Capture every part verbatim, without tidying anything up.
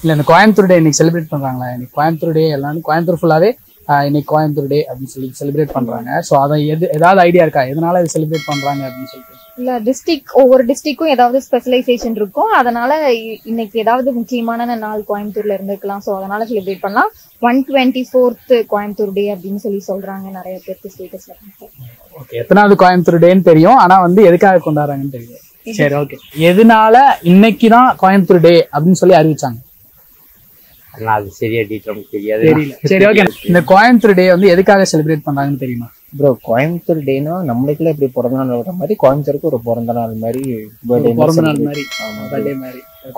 இல்ல இந்த கோயம்புத்தூர் டே இன்னைக்கு செலிப்ரேட் பண்றாங்களா? இன்னைக்கு கோயம்புத்தூர் டே எல்லாரும் கோயம்புத்தூர் ஃபுல்லாவே இன்னைக்கு கோயம்புத்தூர் டே அப்படின்னு சொல்லி செலிப்ரேட் பண்றாங்க. சோ அத ஏதாவது ஐடியா இருக்கா எதனால இது செலிப்ரேட் பண்றாங்க அப்படின்னு சொல்லிட்டு? இல்ல டிஸ்ட்ரிக்ட் ஒவ்வொரு டிஸ்ட்ரிக்கும் ஏதாவது ஸ்பெஷலைசேஷன் இருக்கும், அதனால இன்னைக்கு ஏதாவது முக்கியமான நாள் கோயம்புத்தூர்ல இருந்துக்கலாம், சோ அதனால செலிப்ரேட் பண்ணலாம். One twenty fourth Coimbatore day அப்படின்னு சொல்லி சொல்றாங்க நிறைய பேருக்கு ஸ்டேட்டஸ்ல. ஓகே, எத்தனாவது கோயம்புத்தூர் டேன்னு தெரியும், ஆனா வந்து எதுக்காக கொண்டாடுறாங்கன்னு தெரியும். சரி, ஓகே. எதனால இன்னைக்குதான் கோயம்புத்தூர் டே அப்படின்னு சொல்லி அறிவிச்சாங்க? இந்த கோயம்புத்தூர் டே வந்து எதுக்காக செலிப்ரேட் பண்றாங்கன்னு தெரியுமா ப்ரோ? கோயம்புத்தூர் டேனா நம்மளுக்குள்ள எப்படி பிறந்த நாள் மாதிரி கோயம்புத்தூருக்கு ஒரு பிறந்த நாள் மாதிரி பிறந்த நாள் மாதிரி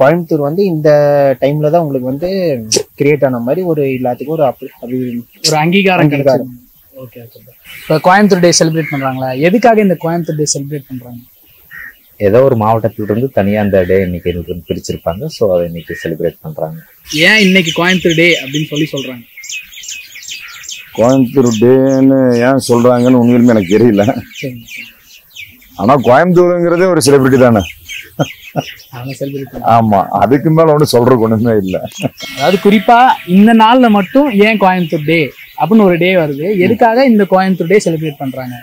கோயம்புத்தூர் வந்து இந்த டைம்ல தான் உங்களுக்கு வந்து கிரியேட் ஆன மாதிரி ஒரு எல்லாத்துக்கும் ஒரு அங்கீகாரம் கிடைக்கும். கோயம்புத்தூர் டே செலிப்ரேட் பண்றாங்களா? எதுக்காக இந்த கோயம்புத்தூர் டே செலிப்ரேட் பண்றாங்க? ஏதோ ஒரு மாவட்டத்திலிருந்து தனியாக அந்த டே இன்னைக்கு பிரிச்சிருப்பாங்க, ஸோ அதை இன்னைக்கு செலிப்ரேட் பண்ணுறாங்க. ஏன் இன்னைக்கு கோயம்புத்தூர் டே அப்படின்னு சொல்லி சொல்கிறாங்க? கோயம்புத்தூர் டேன்னு ஏன் சொல்கிறாங்கன்னு உண்மையிலுமே எனக்கு தெரியல. ஆனால் கோயம்புத்தூருங்கிறதே ஒரு செலிப்ரிட்டி தானே. ஆமாம், அதுக்கு மேலே ஒன்றும் சொல்கிற ஒன்றுமே இல்லை. அதாவது குறிப்பாக இந்த நாளில் மட்டும் ஏன் கோயம்புத்தூர் டே அப்படின்னு ஒரு டே வருது, எதுக்காக இந்த கோயம்புத்தூர் டே செலிப்ரேட் பண்ணுறாங்க,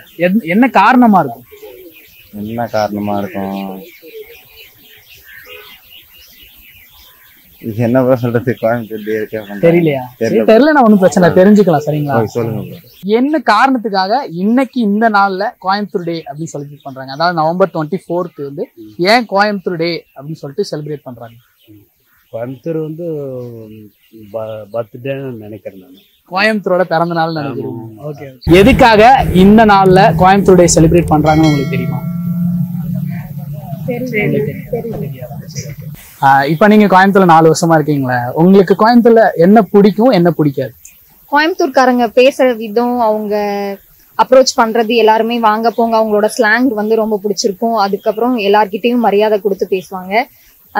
என்ன காரணமாக இருக்கும்? என்ன காரணமா இருக்கும் என்ன சொல்றது? கோயம்புத்தூர் தெரியலையா? தெரியல, நான் ஒன்றும் பிரச்சனை தெரிஞ்சுக்கலாம். சரிங்களா, சொல்லுங்க. என்ன காரணத்துக்காக இன்னைக்கு இந்த நாள்ல கோயம்புத்தூர் டே அப்படின்னு செலிப்ரேட் பண்றாங்க? அதாவது நவம்பர் டுவெண்ட்டி ஃபோர்த்து வந்து ஏன் கோயம்புத்தூர் டே அப்படின்னு சொல்லிட்டு செலிப்ரேட் பண்றாங்க? கோயம்புத்தூர் வந்து பர்த்டேன்னு நினைக்கிறேன் நான். கோயம்புத்தூரோட பிறந்த நாள் நினைக்கிறேன். ஓகே, எதுக்காக இந்த நாள்ல கோயம்புத்தூர் டே செலிப்ரேட் பண்றாங்கன்னு உங்களுக்கு தெரியுமா? இப்ப நீங்க கோயம்புத்தூர்ல நாலு வருஷமா இருக்கீங்களா? உங்களுக்கு கோயம்புத்தூர்ல என்ன பிடிக்கும் என்ன பிடிக்காது? கோயம்புத்தூர்காரங்க பேசுற விதம், அவங்க அப்ரோச் பண்றது, எல்லாருமே வாங்க போங்க, அவங்களோட ஸ்லாங் வந்து ரொம்ப பிடிச்சிருக்கும். அதுக்கப்புறம் எல்லார்கிட்டையும் மரியாதை கொடுத்து பேசுவாங்க.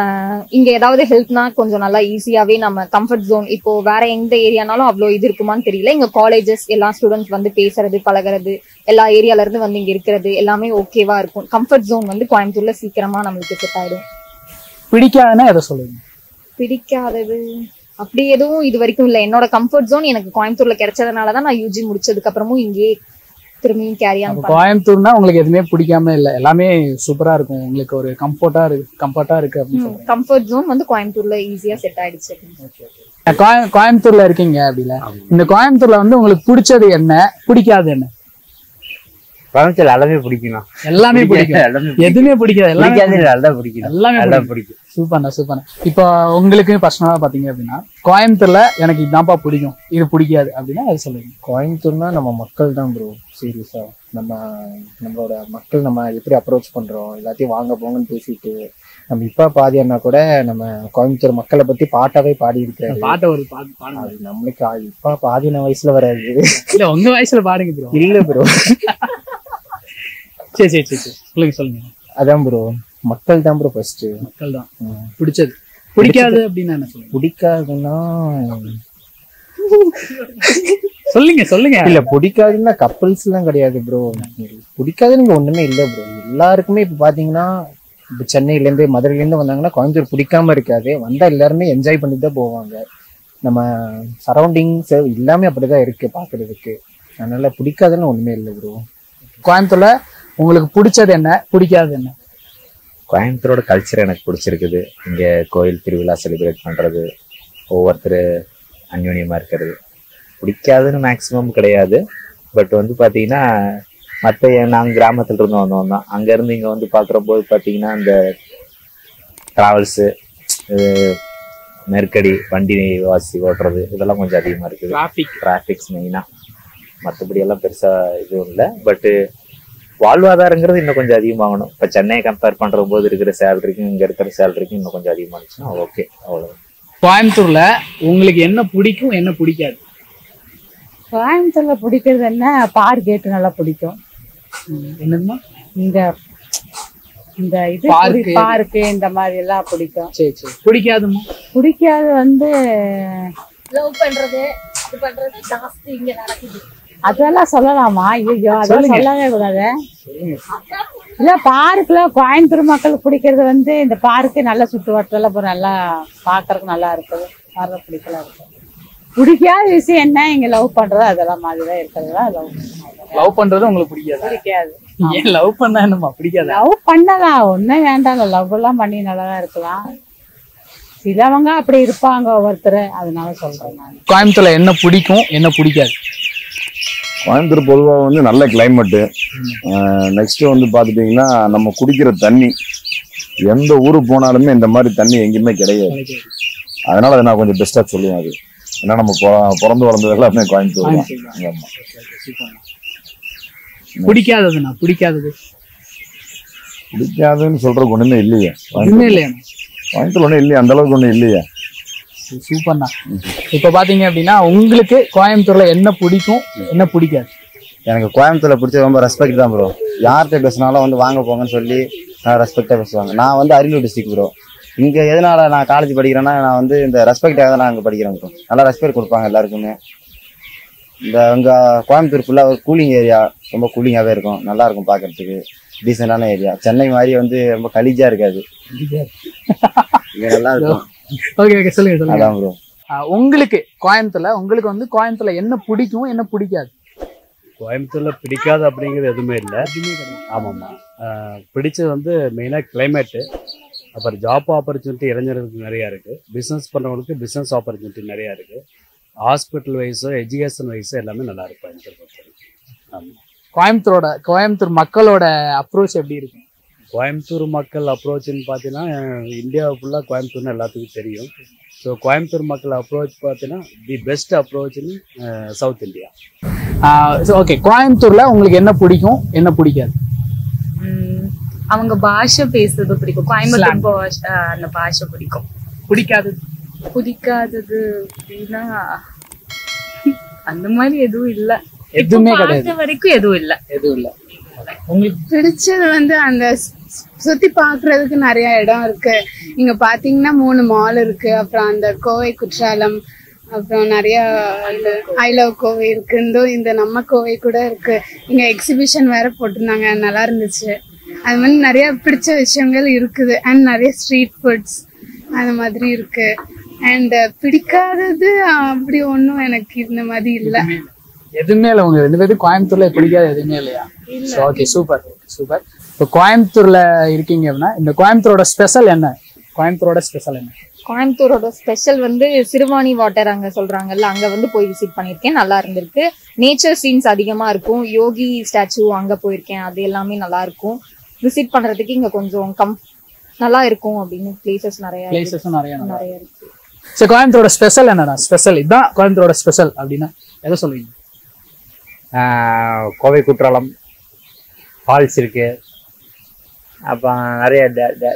ஆஹ் இங்க ஏதாவது ஹெல்ப்னா கொஞ்சம் நல்லா ஈஸியாவே நம்ம கம்ஃபர்ட் ஜோன். இப்போ வேற எந்த ஏரியானாலும் அவ்வளோ இது இருக்குமான்னு தெரியல. இங்க காலேஜஸ் எல்லா ஸ்டூடெண்ட்ஸ் வந்து பேசுறது பழகிறது எல்லா ஏரியால இருந்து வந்து இங்க இருக்கிறது எல்லாமே ஓகேவா இருக்கும். கம்ஃபர்ட் ஜோன் வந்து கோயம்புத்தூர்ல சீக்கிரமா நம்மளுக்கு செட் ஆயிடும். பிடிக்காதுன்னா எதை சொல்லுங்க? பிடிக்காதது அப்படி எதுவும் இது வரைக்கும் இல்லை. என்னோட கம்ஃபர்ட் ஜோன் எனக்கு கோயம்புத்தூர்ல கிடைச்சதுனாலதான் நான் யூஜி முடிச்சதுக்கு அப்புறமும் இங்கே திரும்பியும் கேரி ஆன் பண்ணேன். கோயம்புத்தூர்னா உங்களுக்கு எதுவுமே பிடிக்காம இல்லை, எல்லாமே சூப்பரா இருக்கும், உங்களுக்கு ஒரு கம்ஃபர்ட்டா இருக்கு. கம்ஃபர்ட்டா இருக்கு அப்படின்னு கம்ஃபர்ட் ஜோன் வந்து கோயம்புத்தூர்ல ஈஸியா செட் ஆயிடுச்சு. கோயம்புத்தூர்ல இருக்கீங்க அப்படில, இந்த கோயம்புத்தூர்ல வந்து உங்களுக்கு பிடிச்சது என்ன பிடிக்காது என்ன? கோயம்புத்தூர்ல எல்லாமே பிடிக்கும். எல்லாமே பிடிக்கும். எதுவுமே பிடிக்காது. எல்லாமே பிடிக்கும். சூப்பர்ண்ணா சூப்பர்ண்ணா. இப்போ உங்களுக்கு பர்சனலாக பார்த்தீங்க அப்படின்னா கோயம்புத்தூர்ல எனக்கு இதான்ப்பா பிடிக்கும் இது பிடிக்காது அப்படின்னா அது சொல்லுங்க. கோயம்புத்தூர்னா நம்ம மக்கள் தான் ப்ரோ. சீரியஸா நம்ம நம்மளோட மக்கள் நம்ம எப்படி அப்ரோச் பண்றோம், எல்லாத்தையும் வாங்க போங்கன்னு பேசிட்டு நம்ம இப்பா பாடினா கூட நம்ம கோயம்புத்தூர் மக்களை பத்தி பாட்டாவே பாடி இருக்காரு. பாட்டை ஒரு பாட்டு பாடு நம்மளுக்கு இப்பா பாடின வயசுல வராது. இல்லை உங்க வயசுல பாடுங்க ப்ரோ. இல்லை ப்ரோ. சரி சரி சரி சொல்லுங்க சொல்லுங்க. அதான் ப்ரோ மக்கள் தான் ப்ரோ ஃபர்ஸ்ட். மக்கள் தான் பிடிச்சது. பிடிக்காது அப்படின்னா என்ன சொல்லுங்க? பிடிக்காதுன்னா சொல்லுங்க சொல்லுங்க. இல்ல பிடிக்காதுன்னா கப்பிள்ஸ் எல்லாம் கிடையாது ப்ரோ. பிடிக்காது நீங்க ஒண்ணுமே இல்ல ப்ரோ. எல்லாருக்குமே இப்ப பாத்தீங்கன்னா இப்ப சென்னையில இருந்து மதுரையில இருந்து வந்தாங்கன்னா கோயம்புத்தூர் பிடிக்காம இருக்காது. வந்தா எல்லாருமே என்ஜாய் பண்ணிட்டு தான் போவாங்க. நம்ம சரௌண்டிங்ஸ் எல்லாமே அப்படிதான் இருக்கு பாக்குறதுக்கு. அதனால பிடிக்காதுன்னு ஒண்ணுமே இல்லை ப்ரோ. கோயம்புத்தூர்ல உங்களுக்கு பிடிச்சது என்ன பிடிக்காது என்ன? கோயம்புத்தூரோட கல்ச்சர் எனக்கு பிடிச்சிருக்குது. இங்கே கோயில் திருவிழா செலிப்ரேட் பண்ணுறது, ஒவ்வொருத்தர் அந்யோன்யமாக இருக்கிறது. பிடிக்காதுன்னு மேக்ஸிமம் கிடையாது. பட் வந்து பார்த்தீங்கன்னா மற்ற நாங்கள் கிராமத்தில் இருந்து வந்தோம் தான். அங்கேருந்து இங்கே வந்து பார்க்குற போது பார்த்தீங்கன்னா இந்த ட்ராவல்ஸு நெருக்கடி, வண்டி வாசி ஓட்டுறது இதெல்லாம் கொஞ்சம் அதிகமாக இருக்குது. டிராஃபிக் டிராஃபிக்ஸ் மெயினாக, மற்றபடி எல்லாம் பெருசாக இதுவும் இல்லை. பட்டு வாழ்வாதாரங்கிறது இன்னும் கொஞ்சம் அதிகமாகணும். இப்போ சென்னையை கம்பேர் பண்ணுற போது இருக்கிற சேலரிக்கும் இங்கே இருக்கிற சேலரிக்கும் இன்னும் கொஞ்சம் அதிகமாக இருந்துச்சுன்னா ஓகே, அவ்வளோதான். கோயம்புத்தூர்ல உங்களுக்கு என்ன பிடிக்கும் என்ன பிடிக்காது? கோயம்புத்தூர்ல பிடிக்கிறது என்ன, பார் கேட்டு நல்லா பிடிக்கும். என்னதுமா இந்த இந்த இது பார்க்கு இந்த மாதிரி எல்லாம் பிடிக்கும். சரி சரி. பிடிக்காதுமா? பிடிக்காது வந்து லவ் பண்றது இது பண்றது ஜாஸ்தி இங்க நடக்குது. அதெல்லாம் சொல்லலாமா? ஐயோ அதெல்லாம் சொல்லவே கூடாது. இல்ல பார்க்ல கோயம்புத்தூர் மக்கள் பிடிக்கிறது வந்து இந்த பார்க்கு நல்லா சுற்றுவாட்டல போற நல்லா பாக்குறதுக்கு நல்லா இருக்குது. வர பிடிக்கலாம் இருக்கு. பிடிக்காத விஷயம் என்ன, இங்க லவ் பண்றது அதெல்லாம் மாதிரிதான் இருக்கிறதா. லவ் லவ் பண்றது உங்களுக்கு பிடிக்காது? பிடிக்காது. ஏன் லவ் பண்ணா என்னமா பிடிக்காது? லவ் பண்ணலாம் ஒன்னும் வேண்டாம். லவ் எல்லாம் பண்ணி நல்லாதான் இருக்கலாம். சிலவங்க அப்படி இருப்பாங்க ஒவ்வொருத்தர், அதனால சொல்றேன். நான் கோயம்புத்தூர்ல என்ன பிடிக்கும் என்ன பிடிக்காது? கோயம்புத்தூர் பொதுவாக வந்து நல்ல கிளைமேட்டு. நெக்ஸ்ட்டு வந்து பார்த்துட்டிங்கன்னா நம்ம குடிக்கிற தண்ணி, எந்த ஊருக்கு போனாலுமே இந்த மாதிரி தண்ணி எங்கேயுமே கிடையாது. அதனால் அதை நான் கொஞ்சம் பெஸ்ட்டாக சொல்லுவேன். அது ஏன்னா நம்ம பிறந்து வளர்ந்தது எல்லாமே கோயம்புத்தூர் தான். பிடிக்காததுண்ணா பிடிக்காதது பிடிக்காதுன்னு சொல்கிறதுக்கு ஒன்றுமே இல்லையே. இல்லையா கோயம்புத்தூர் ஒன்றும் இல்லையா, அந்தளவுக்கு ஒன்றும் இல்லையா. சூப்பர்ண்ணா. இப்போ பார்த்தீங்க அப்படின்னா உங்களுக்கு கோயம்புத்தூரில் என்ன பிடிக்கும் என்ன பிடிக்காது? எனக்கு கோயம்புத்தூரில் பிடிச்சது ரொம்ப ரெஸ்பெக்ட் தான் ப்ரோ. யார்கிட்ட பேசினாலும் வந்து வாங்க போங்கன்னு சொல்லி நான் ரெஸ்பெக்டாக பேசுவாங்க. நான் வந்து அரியலூர் டிஸ்ட்ரிக்ட் ப்ரோ. இங்கே எதனால் நான் காலேஜ் படிக்கிறேன்னா நான் வந்து இந்த ரெஸ்பெக்டாக தான் நான் அங்கே படிக்கிறேன் ப்ரோ. நல்லா ரெஸ்பெக்ட் கொடுப்பாங்க எல்லாருக்குமே. இந்த அங்கே கோயம்புத்தூர் ஃபுல்லாக ஒரு கூலிங் ஏரியா, ரொம்ப கூலிங்காகவே இருக்கும், நல்லாயிருக்கும் பார்க்குறதுக்கு. டீசெண்டான ஏரியா, சென்னை மாதிரி வந்து ரொம்ப கலீஜாக இருக்காது, இங்கே நல்லா இருக்கும். உங்களுக்கு கோயம்புத்தூர்ல உங்களுக்கு வந்து கோயம்புத்தூர்ல என்ன பிடிக்கும் என்ன பிடிக்காது? கோயம்புத்தூர்ல பிடிக்காது அப்படிங்கிறது எதுவுமே இல்லை. ஆமாம்மா, பிடிச்சது வந்து மெயினாக கிளைமேட்டு. அப்புறம் ஜாப் ஆப்பர்ச்சுனிட்டி இளைஞர்களுக்கு நிறையா இருக்குது, பிஸ்னஸ் பண்ணுறவங்களுக்கு பிஸ்னஸ் ஆப்பர்ச்சுனிட்டி நிறையா இருக்குது, ஹாஸ்பிட்டல் வைஸோ எஜுகேஷன் வைஸோ எல்லாமே நல்லா இருக்கும். ஆமாம், கோயம்புத்தூரோட கோயம்புத்தூர் மக்களோட அப்ரோச் எப்படி இருக்கும்? கோயம்புத்தூர் மக்கள் அப்ரோச்சுன்னு பார்த்தீங்கன்னா இந்தியாவை ஃபுல்லாக கோயம்புத்தூர்னு எல்லாத்துக்கும் தெரியும். ஸோ கோயம்புத்தூர் மக்கள் அப்ரோச் பார்த்தீங்கன்னா தி பெஸ்ட் அப்ரோச்சுன்னு சவுத் இந்தியா. ஸோ ஓகே, கோயம்புத்தூரில் உங்களுக்கு என்ன பிடிக்கும் என்ன பிடிக்காது? அவங்க பாஷை பேசுறது பிடிக்கும், கோயம்புத்தூர் அந்த பாஷை பிடிக்கும். பிடிக்காது பிடிக்காதது அப்படின்னா அந்த மாதிரி எதுவும் இல்லை, எதுவுமே கிடையாது வரைக்கும் எதுவும் இல்லை எதுவும் இல்லை. உங்களுக்கு பிடிச்சது வந்து அந்த சுத்தி பாக்குறதுக்கு நிறைய இடம் இருக்கு. இங்க பாத்தீங்கன்னா மூணு மால் இருக்கு, அப்புறம் அந்த கோவை குற்றாலம், அப்புறம் நிறைய ஐ லவ் கோவை இருக்கு, இந்த நம்ம கோவை கூட இருக்கு. இங்க எக்ஸிபிஷன் வேற போட்டிருந்தாங்க, நல்லா இருந்துச்சு. அது மாதிரி நிறைய பிடிச்ச விஷயங்கள் இருக்குது. அண்ட் நிறைய ஸ்ட்ரீட் ஃபுட்ஸ் அந்த மாதிரி இருக்கு. அண்ட் பிடிக்காதது அப்படி ஒன்றும் எனக்கு இந்த மாதிரி இல்லை, எதுவுமே இல்லை. உங்க ரெண்டு பேரும் கோயம்புத்தூர்ல பிடிக்காது எதுவுமே இல்லையா? Okay, super super. இப்போ கோயம்புத்தூர்ல இருக்கீங்க அப்படின்னா இந்த கோயம்புத்தூரோட ஸ்பெஷல் என்ன? கோயம்புத்தூரோட ஸ்பெஷல் என்ன? கோயம்புத்தூரோட ஸ்பெஷல் வந்து சிறுவாணி வாட்டர் அங்கே சொல்றாங்கல்ல, அங்கே வந்து போய் விசிட் பண்ணியிருக்கேன், நல்லா இருந்திருக்கு. நேச்சர் சீன்ஸ் அதிகமாக இருக்கும், யோகி ஸ்டாச்சு அங்கே போயிருக்கேன், அது எல்லாமே நல்லா இருக்கும். விசிட் பண்றதுக்கு இங்கே கொஞ்சம் கம் நல்லா இருக்கும் அப்படின்னு பிளேசஸ் நிறைய பிளேசஸும் நிறைய நிறைய இருக்கு. சரி, கோயம்புத்தூரோட ஸ்பெஷல் என்னடா? ஸ்பெஷல் இதுதான் கோயம்புத்தூரோட ஸ்பெஷல் அப்படின்னா எதை சொல்லுவீங்க? கோவை குற்றாலம் ஃபால்ஸ் இருக்கு, அப்புறம் நிறைய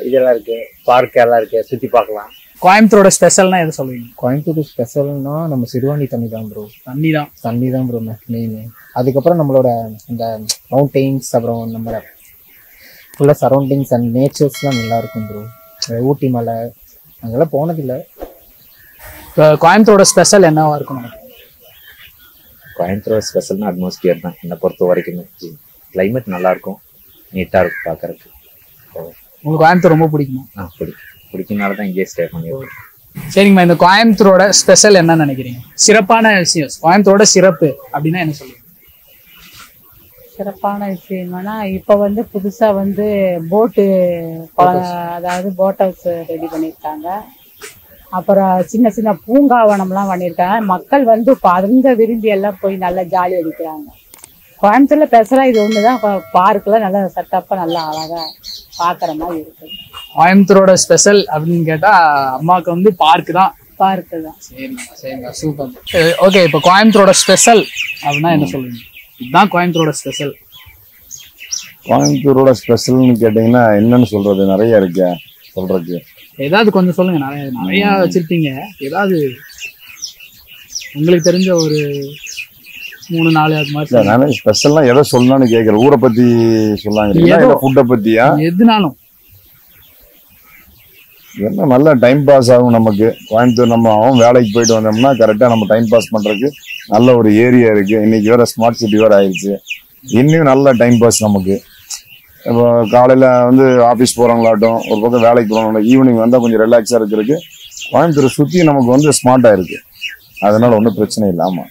இதெல்லாம் இருக்கு, பார்க் எல்லாம் இருக்கு, சுற்றி பார்க்கலாம். கோயம்புத்தூரோட ஸ்பெஷல்னா எதை சொல்லுவீங்க? கோயம்புத்தூர் ஸ்பெஷல்னா நம்ம சிறுவாணி தண்ணி தான் ப்ரோ. தண்ணி தான் தண்ணி தான் ப்ரோ மெயின். அதுக்கப்புறம் நம்மளோட இந்த மவுண்டெயின்ஸ், அப்புறம் நம்ம ஃபுல்லாக சரௌண்டிங்ஸ் அண்ட் நேச்சர்ஸ்லாம் நல்லா இருக்கும் ப்ரோ. ஊட்டி மலை அங்கெல்லாம் போனதில்லை. இப்போ கோயம்புத்தூரோட ஸ்பெஷல் என்னவா இருக்கும்? கோயம்புத்தூர் ஸ்பெஷல்னா அட்மாஸ்பியர் தான் என்னை பொறுத்த வரைக்கும். கிளைமேட் நல்லா இருக்கும், நீட்டாக இருக்கும் பார்க்கறதுக்கு. உங்களுக்கு கோயம்புத்தூர் ரொம்ப பிடிக்குமா? ஆ, பிடிக்கும். பிடிக்குனால தான் இங்கே ஸ்டே பண்ணிடுவோம். சரிங்கம்மா, இந்த கோயம்புத்தூரோட ஸ்பெஷல் என்னன்னு நினைக்கிறீங்க? சிறப்பான விஷயம், கோயம்புத்தூரோட சிறப்பு அப்படின்னா என்ன சொல்லுங்க? சிறப்பான விஷயம் என்னன்னா இப்போ வந்து புதுசாக வந்து போட்டு, அதாவது போட் ஹவுஸ் ரெடி பண்ணியிருக்காங்க. அப்புறம் சின்ன சின்ன பூங்காவனம்லாம் பண்ணியிருக்காங்க. மக்கள் வந்து பறந்த விரும்பி எல்லாம் போய் நல்லா ஜாலி அடிக்கிறாங்க. கோயம்புத்தூர்ல பேசுறா இது ஒன்று தான், பார்க்கெலாம் நல்லா செட்டப்பாக நல்லா அழகாக பார்க்குற மாதிரி இருக்குது. கோயம்புத்தூரோட ஸ்பெஷல் அப்படின்னு கேட்டால் அம்மாவுக்கு வந்து பார்க்கு தான். பார்க்கு தான். சரிங்கண்ணா சரிங்கண்ணா, சூப்பர். ஓகே, இப்போ கோயம்புத்தூரோட ஸ்பெஷல் அப்படின்னா என்ன சொல்லுங்க? இதுதான் கோயம்புத்தூரோட ஸ்பெஷல். கோயம்புத்தூரோட ஸ்பெஷல்னு கேட்டிங்கன்னா என்னன்னு சொல்கிறது நிறைய இருக்கு சொல்கிறதுக்கு. ஏதாவது கொஞ்சம் சொல்லுங்கள், நிறைய நிறையா வச்சுருப்பீங்க. ஏதாவது உங்களுக்கு தெரிஞ்ச ஒரு மூணு நாலு அது மாதிரி. நானே ஸ்பெஷல்லாம் எதை சொல்லலாம்னு கேட்குறேன். ஊரை பற்றி சொல்லாங்க, ஃபுட்டை பற்றியா, எதுனாலும் என்ன நல்லா டைம் பாஸ் ஆகும் நமக்கு. கோயம்புத்தூர் நம்ம ஆகும், வேலைக்கு போயிட்டு வந்தோம்னா கரெக்டாக நம்ம டைம் பாஸ் பண்ணுறதுக்கு நல்ல ஒரு ஏரியா இருக்குது. இன்றைக்கி வேறு ஸ்மார்ட் சிட்டி வேறு ஆயிடுச்சு, இன்னும் நல்லா டைம் பாஸ் நமக்கு. காலையில் வந்து ஆஃபீஸ் போகிறவங்களாட்டும் ஒரு பக்கம் வேலைக்கு போகிறவங்களா ஈவினிங் வந்தால் கொஞ்சம் ரிலாக்ஸாக இருக்கிறதுக்கு கோயம்புத்தூர் சுற்றி நமக்கு வந்து ஸ்மார்ட்டாக இருக்குது. அதனால் ஒன்றும் பிரச்சனை இல்லை. ஆமாம்,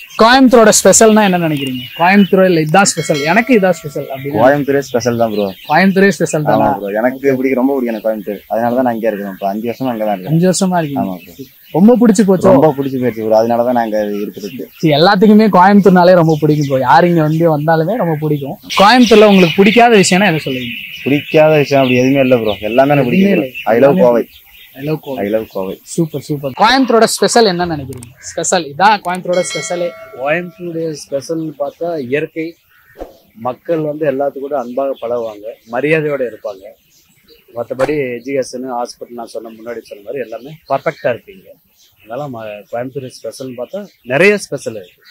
கோயம்புத்தூரோட ஸ்பெஷல்னா என்ன நினைக்கிறீங்க? கோயம்புத்தூரில் இதுதான் ஸ்பெஷல், எனக்கு இதுதான் ஸ்பெஷல் அப்படி? கோயம்புத்தூரே ஸ்பெஷல் தான் ப்ரோ. கோயம்புத்தூரே ஸ்பெஷல் தான் ப்ரோ. எனக்கு பிடிக்கும், ரொம்ப பிடிக்கும் எனக்கு கோயம்புத்தூர். அதனால தான் நான் இங்கே இருக்கேன். இப்போ அஞ்சு வருஷமா அங்கே தான் இருக்கேன். அஞ்சு வருஷமா இருக்கேன். ஆமாம் ப்ரோ, ரொம்ப பிடிச்சி போச்சு. ரொம்ப பிடிச்சி போயிடுச்சு ப்ரோ, அதனால தான் நாங்கள் இருக்கிறது. எல்லாத்துக்குமே கோயம்புத்தூர்னாலே ரொம்ப பிடிக்கும் ப்ரோ. யார் இங்கே வந்து வந்தாலுமே ரொம்ப பிடிக்கும். கோயம்புத்தூரில் உங்களுக்கு பிடிக்காத விஷயம்னா எதை சொல்லுவீங்க? பிடிக்காத விஷயம் அப்படி எதுவுமே இல்லை ப்ரோ, எல்லாமே எனக்கு பிடிக்கும். I love Kovai. I love Coimbatore. I love Coimbatore. Super, super. Coimbatore special enna nenikiringa? Special idha Coimbatore special. Coimbatore special paatha iyarkai makkal vandu ellathukku kuda anbaga palavuanga, mariyadayoda irupanga. Mathapadi education hospital na sonna munadi sonna mari ellame perfect ah irupinga. Adala Coimbatore special paatha nariya special irukku.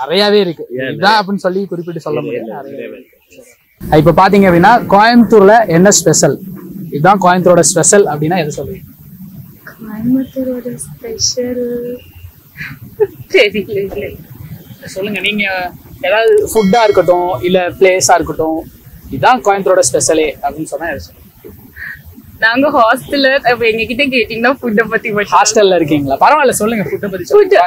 Nariyave irukku. Idha appdi solli kuripittu solla mudiyala nariyave irukku. இப்போ பாத்தீங்க அப்படின்னா கோயம்புத்தூர்ல என்ன special, இதுதான் கோயம்புத்தூரோட special அப்படின்னா எதை சொல்லுவீங்க? கோயம்புத்தூரோட special தெரியல, சொல்லுங்க நீங்க. ஏதாவது ஃபுட்டா இருக்கட்டும் இல்ல பிளேஸா இருக்கட்டும், இதுதான் கோயம்புத்தூரோட ஸ்பெஷலே அப்படின்னு சொன்னா எதை சொல்லுவீங்க? நாங்க ஹாஸ்டல்ல எங்ககிட்ட கேட்டீங்கன்னா ஃபுட்டை பத்தி. ஹாஸ்டல்ல இருக்கீங்களா? பரவாயில்ல, சொல்லுங்க ஃபுட்டை பத்தி சொல்லுங்க.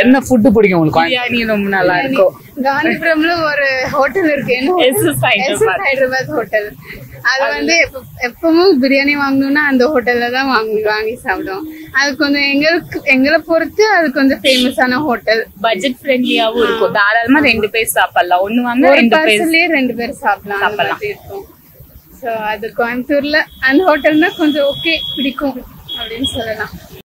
என்ன ஃபுட் பிடிக்கும் உங்களுக்கு? பிரியாணி ரொம்ப நல்லா இருக்கும். காந்திபுரம்ல ஒரு ஹோட்டல் இருக்கு, ஹைதராபாத் ஹோட்டல். அது வந்து எப்பவும் பிரியாணி வாங்கணும்னா அந்த ஹோட்டல்ல தான் வாங்கி வாங்கி சாப்பிடுவோம். அது கொஞ்சம் எங்களுக்கு எங்களை பொறுத்து அது கொஞ்சம் ஃபேமஸான ஹோட்டல். பட்ஜெட் ஃப்ரெண்ட்லியாவும் இருக்கும், தாராளமா ரெண்டு பேர் சாப்பிடலாம். ஒண்ணு வாங்க ரெண்டு பேர்லயே ரெண்டு பேர் சாப்பிடலாம் சாப்பிடலாம் இருக்கும். ஸோ அது கோயம்புத்தூர்ல அந்த ஹோட்டல்னா கொஞ்சம் ஓகே பிடிக்கும் அப்படின்னு சொல்லலாம்.